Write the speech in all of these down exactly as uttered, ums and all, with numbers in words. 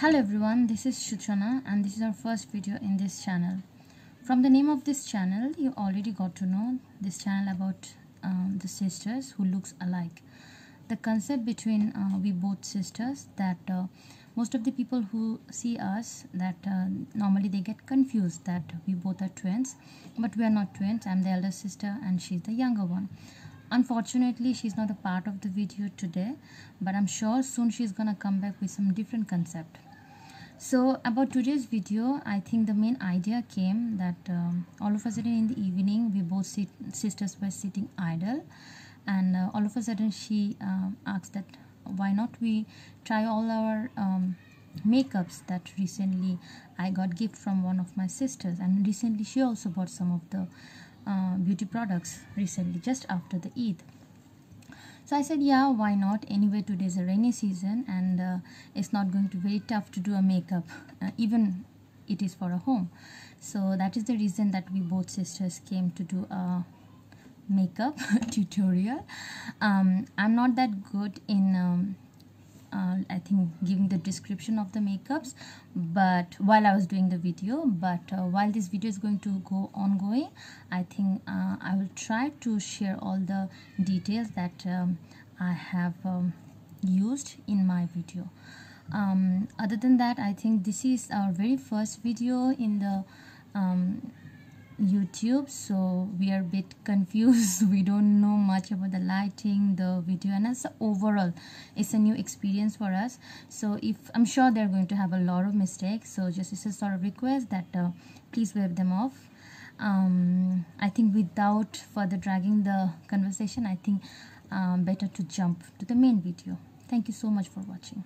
Hello everyone, this is Shuchona and this is our first video in this channel. From the name of this channel, you already got to know this channel about um, the sisters who looks alike. The concept between uh, we both sisters that uh, most of the people who see us that uh, normally they get confused that we both are twins, but we are not twins. I'm the elder sister and she's the younger one. Unfortunately, she's not a part of the video today, but I'm sure soon she's gonna come back with some different concept. So about today's video, I think the main idea came that um, all of a sudden in the evening we both sit, sisters were sitting idle, and uh, all of a sudden she uh, asked that why not we try all our um, makeups that recently I got gift from one of my sisters, and recently she also bought some of the uh, beauty products recently just after the Eid. So I said, yeah, why not? Anyway, today's a rainy season and uh, it's not going to be very tough to do a makeup, uh, even it is for a home. So that is the reason that we both sisters came to do a makeup tutorial. Um, I'm not that good in, um, uh, I think, giving the description of the makeups, but while I was doing the video, but uh, while this video is going to go ongoing, I think uh, I will try to share all the details that um, I have um, used in my video. Um, other than that, I think this is our very first video in the um, YouTube, so we are a bit confused. We don't know much about the lighting, the video, and as overall it's a new experience for us. So if I'm sure they're going to have a lot of mistakes, so just it's a sort of request that uh, please wave them off. um I think without further dragging the conversation, I think um, better to jump to the main video. Thank you so much for watching.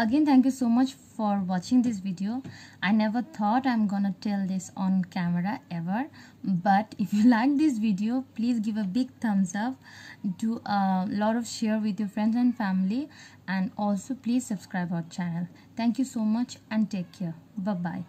Again, thank you so much for watching this video. I never thought I'm gonna tell this on camera ever, But if you like this video, please give a big thumbs up, do a lot of share with your friends and family, and also please subscribe our channel. Thank you so much and take care. Bye bye.